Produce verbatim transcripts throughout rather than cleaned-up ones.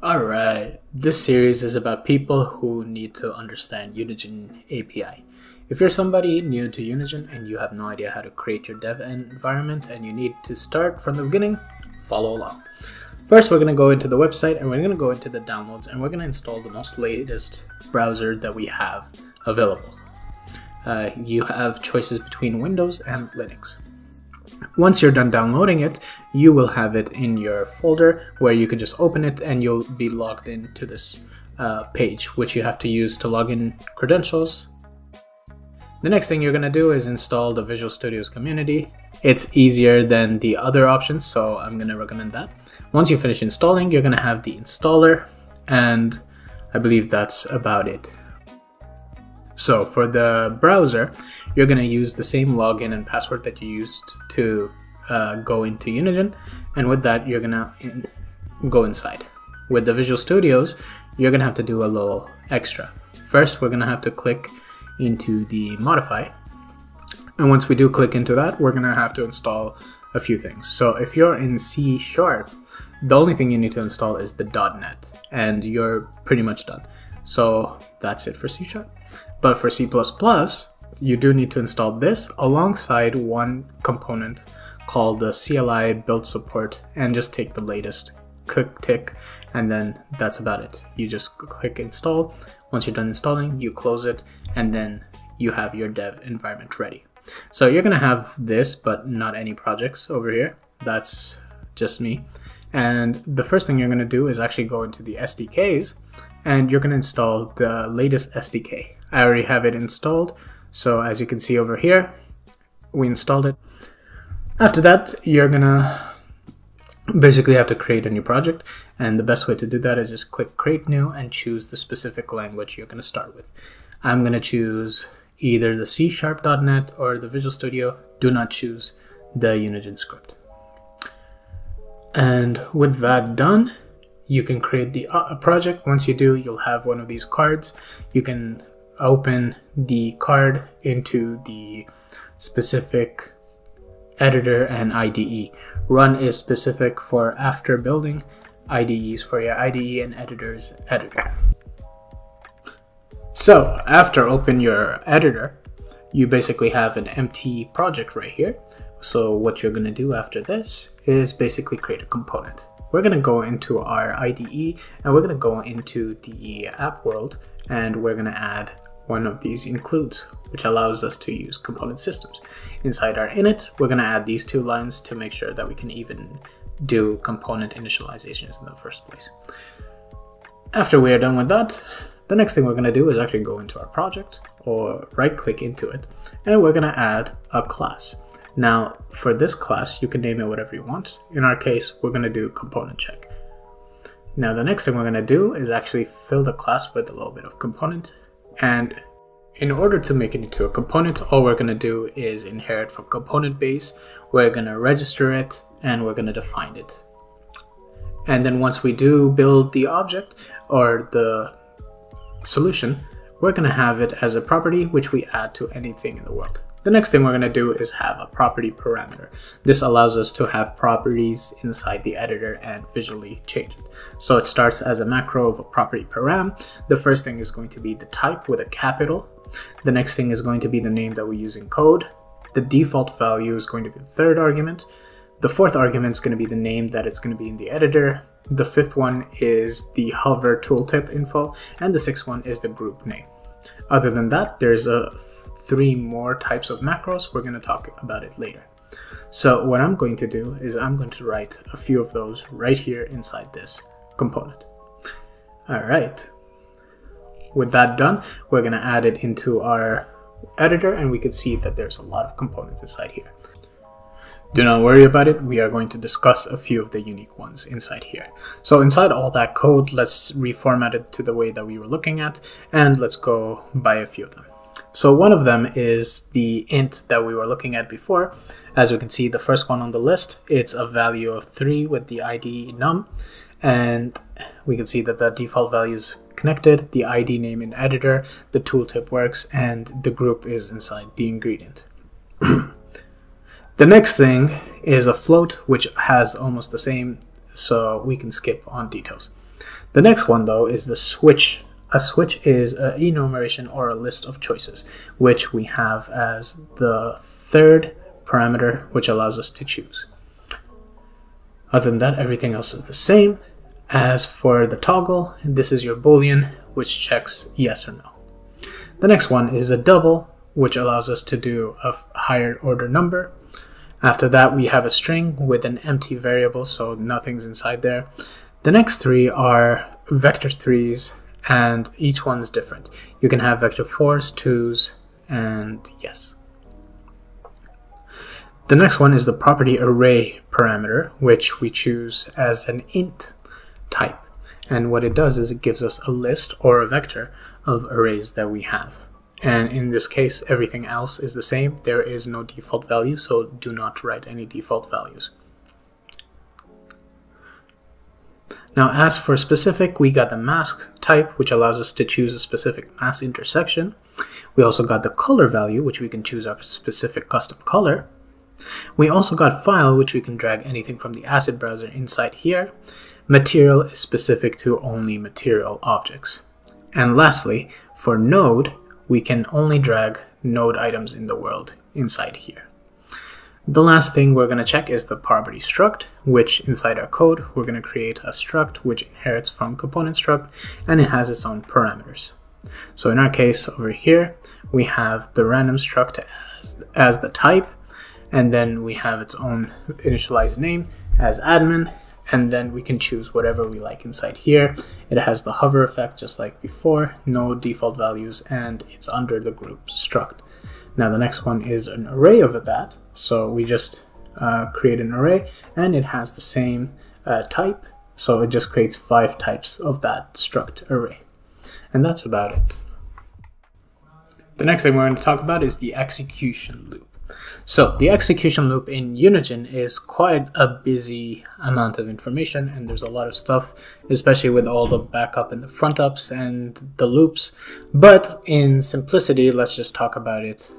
Alright, this series is about people who need to understand Unigine A P I. If you're somebody new to Unigine and you have no idea how to create your dev environment and you need to start from the beginning, follow along. First, we're going to go into the website and we're going to go into the downloads and we're going to install the most latest browser that we have available. Uh, you have choices between Windows and Linux. Once you're done downloading it, you will have it in your folder where you can just open it and you'll be logged into this uh, page, which you have to use to log in credentials. The next thing you're going to do is install the Visual Studio's community. It's easier than the other options, so I'm going to recommend that. Once you finish installing, you're going to have the installer, and I believe that's about it. So for the browser, you're going to use the same login and password that you used to uh, go into Unigine, and with that you're going to in go inside. With the Visual Studios, you're going to have to do a little extra. First, we're going to have to click into the modify, and once we do click into that, we're going to have to install a few things. So if you're in C sharp, the only thing you need to install is the .NET, and you're pretty much done. So that's it for C sharp. But for C plus plus, you do need to install this alongside one component called the C L I build support, and just take the latest, click tick, and then that's about it. You just click install. Once you're done installing, you close it, and then you have your dev environment ready. So you're gonna have this, but not any projects over here. That's just me. And the first thing you're gonna do is actually go into the S D Ks, and you're going to install the latest S D K. I already have it installed, so as you can see over here, we installed it. After that, you're going to basically have to create a new project, and the best way to do that is just click Create New and choose the specific language you're going to start with. I'm going to choose either the C sharp dot net or the Visual Studio. Do not choose the Unigine script. And with that done, you can create the uh, project. Once you do, you'll have one of these cards. You can open the card into the specific editor and I D E. Run is specific for after building, I D Es for your I D E, and editors editor. So after open your editor, you basically have an empty project right here. So what you're gonna do after this is basically create a component. We're going to go into our I D E and we're going to go into the app world, and we're going to add one of these includes, which allows us to use component systems. Inside our init, we're going to add these two lines to make sure that we can even do component initializations in the first place. After we are done with that, the next thing we're going to do is actually go into our project or right click into it, and we're going to add a class. Now, for this class, you can name it whatever you want. In our case, we're going to do component check. Now, the next thing we're going to do is actually fill the class with a little bit of component. And in order to make it into a component, all we're going to do is inherit from component base. We're going to register it, and we're going to define it. And then once we do build the object or the solution, we're going to have it as a property, which we add to anything in the world. The next thing we're going to do is have a property parameter. This allows us to have properties inside the editor and visually change it. So it starts as a macro of a property param. The first thing is going to be the type with a capital. The next thing is going to be the name that we use in code. The default value is going to be the third argument. The fourth argument is going to be the name that it's going to be in the editor. The fifth one is the hover tooltip info, and the sixth one is the group name. Other than that, there's a three more types of macros. We're going to talk about it later. So what I'm going to do is I'm going to write a few of those right here inside this component. All right. With that done, we're going to add it into our editor, and we can see that there's a lot of components inside here. Do not worry about it. We are going to discuss a few of the unique ones inside here. So inside all that code, let's reformat it to the way that we were looking at, and let's go by a few of them. So one of them is the int that we were looking at before. As we can see, the first one on the list, it's a value of three with the I D num, and we can see that the default value is connected, the I D name in editor, the tooltip works, and the group is inside the ingredient. The next thing is a float, which has almost the same, so we can skip on details. The next one, though, is the switch. A switch is an enumeration or a list of choices, which we have as the third parameter, which allows us to choose. Other than that, everything else is the same. As for the toggle, this is your Boolean, which checks yes or no. The next one is a double, which allows us to do a higher order number. After that, we have a string with an empty variable, so nothing's inside there. The next three are vector threes, and each one's different. You can have vector fours, twos, and yes. The next one is the property array parameter, which we choose as an int type. And what it does is it gives us a list or a vector of arrays that we have. And in this case, everything else is the same. There is no default value, so do not write any default values. Now, as for specific, we got the mask type, which allows us to choose a specific mask intersection. We also got the color value, which we can choose our specific custom color. We also got file, which we can drag anything from the asset browser inside here. Material is specific to only material objects. And lastly, for node, we can only drag node items in the world inside here. The last thing we're going to check is the Parabody struct, which inside our code, we're going to create a struct which inherits from component struct, and it has its own parameters. So in our case over here, we have the random struct as, as the type, and then we have its own initialized name as admin, and then we can choose whatever we like inside here. It has the hover effect just like before, no default values, and it's under the group struct. Now the next one is an array of that, so we just uh, create an array, and it has the same uh, type, so it just creates five types of that struct array. And that's about it. The next thing we're going to talk about is the execution loop. So the execution loop in Unigine is quite a busy amount of information, and there's a lot of stuff, especially with all the backup and the front ups and the loops. But in simplicity, let's just talk about it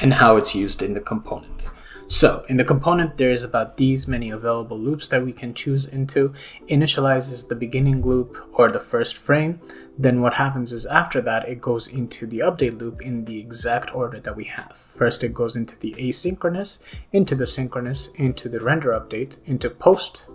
and how it's used in the component. So in the component, there is about these many available loops that we can choose into. Initialize is the beginning loop or the first frame. Then what happens is after that, it goes into the update loop in the exact order that we have. First, it goes into the asynchronous, into the synchronous, into the render update, into post,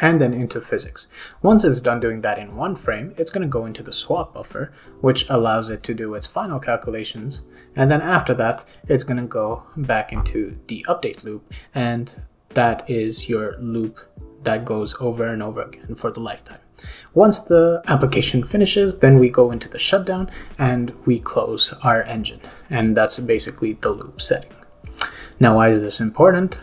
and then into physics. Once it's done doing that in one frame, it's going to go into the swap buffer, which allows it to do its final calculations. And then after that, it's going to go back into the update loop. And that is your loop that goes over and over again for the lifetime. Once the application finishes, then we go into the shutdown and we close our engine. And that's basically the loop setting. Now, why is this important?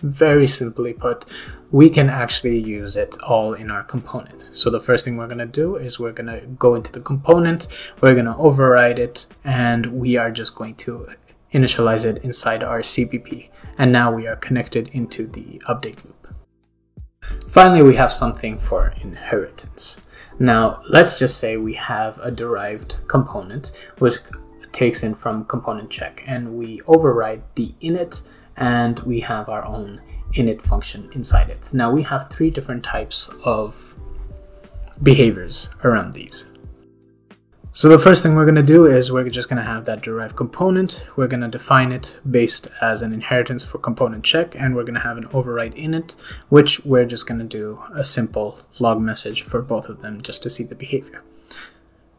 Very simply put, we can actually use it all in our component. So the first thing we're going to do is we're going to go into the component, we're going to override it, and we are just going to initialize it inside our C P P. And now we are connected into the update loop. Finally, we have something for inheritance. Now, let's just say we have a derived component, which takes in from component check, and we override the init, and we have our own init function inside it. Now we have three different types of behaviors around these. So the first thing we're going to do is we're just going to have that derived component. We're going to define it based as an inheritance for component check, and we're going to have an override init, which we're just going to do a simple log message for both of them just to see the behavior.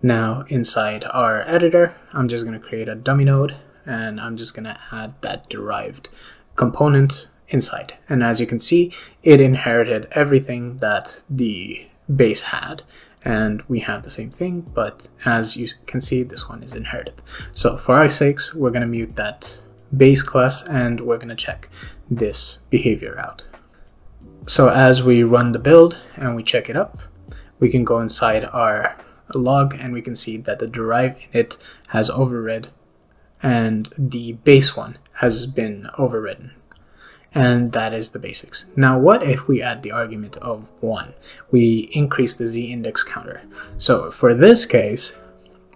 Now inside our editor, I'm just going to create a dummy node, and I'm just going to add that derived component inside. And as you can see, it inherited everything that the base had. And we have the same thing, but as you can see, this one is inherited. So for our sakes, we're going to mute that base class, and we're going to check this behavior out. So as we run the build and we check it up, we can go inside our log, and we can see that the derived init has overridden, and the base one has been overridden. And that is the basics. Now, what if we add the argument of one? We increase the z index counter. So for this case,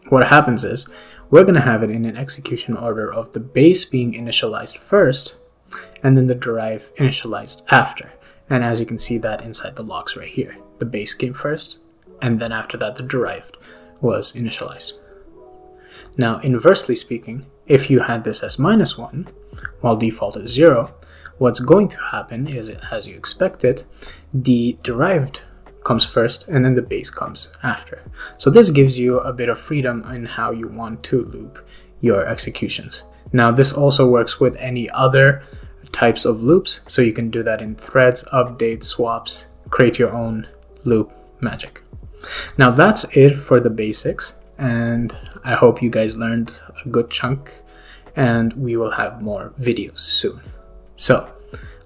what happens is we're going to have it in an execution order of the base being initialized first, and then the derived initialized after. And as you can see that inside the locks right here, the base came first, and then after that the derived was initialized. Now inversely speaking, if you had this as minus one, while default is zero, what's going to happen is, as you expected, the derived comes first and then the base comes after. So this gives you a bit of freedom in how you want to loop your executions. Now this also works with any other types of loops, so you can do that in threads, updates, swaps, create your own loop magic. Now that's it for the basics, and I hope you guys learned a good chunk, and we will have more videos soon. So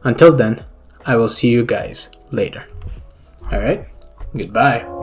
until then, I will see you guys later. All right, goodbye.